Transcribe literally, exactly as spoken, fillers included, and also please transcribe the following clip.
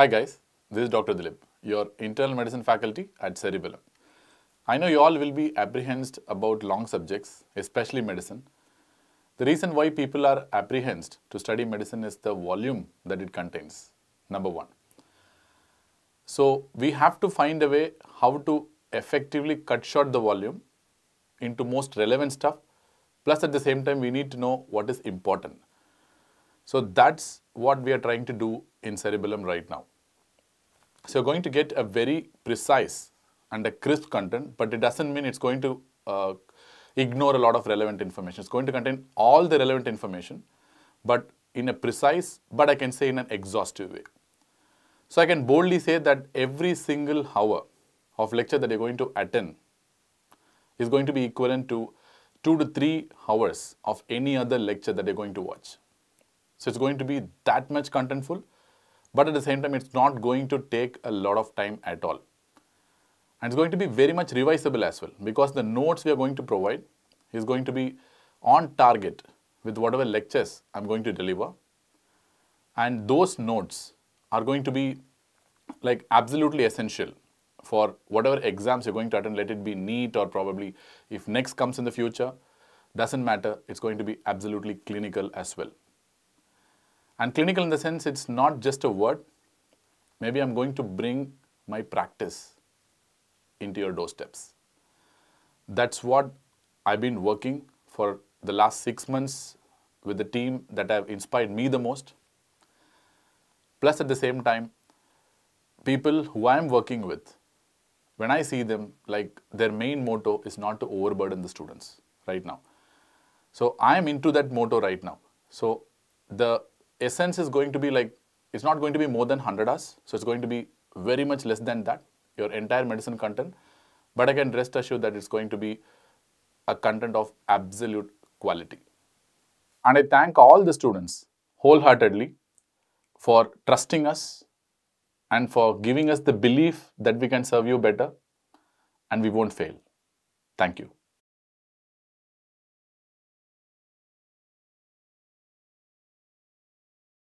Hi guys, this is Doctor Dilip, your internal medicine faculty at Cerebellum. I know you all will be apprehensive about long subjects, especially medicine. The reason why people are apprehensive to study medicine is the volume that it contains, number one. So we have to find a way how to effectively cut short the volume into most relevant stuff, plus at the same time we need to know what is important. So that's what we are trying to do in Cerebellum right now. So you're going to get a very precise and a crisp content, but it doesn't mean it's going to uh, ignore a lot of relevant information. It's going to contain all the relevant information, but in a precise, but I can say in an exhaustive way. So I can boldly say that every single hour of lecture that you're going to attend is going to be equivalent to two to three hours of any other lecture that you're going to watch. So it's going to be that much contentful, but at the same time, it's not going to take a lot of time at all. And it's going to be very much revisable as well, because the notes we are going to provide is going to be on target with whatever lectures I'm going to deliver. And those notes are going to be like absolutely essential for whatever exams you're going to attend, let it be NEET or probably if next comes in the future, doesn't matter, it's going to be absolutely clinical as well. And clinical in the sense, it's not just a word. Maybe I'm going to bring my practice into your doorsteps. That's what I've been working for the last six months with the team that have inspired me the most. Plus at the same time, people who I'm working with, when I see them, like their main motto is not to overburden the students right now. So I'm into that motto right now. So the essence is going to be like, it's not going to be more than one hundred hours. So it's going to be very much less than that, your entire medicine content. But I can rest assured that it's going to be a content of absolute quality. And I thank all the students wholeheartedly for trusting us and for giving us the belief that we can serve you better and we won't fail. Thank you.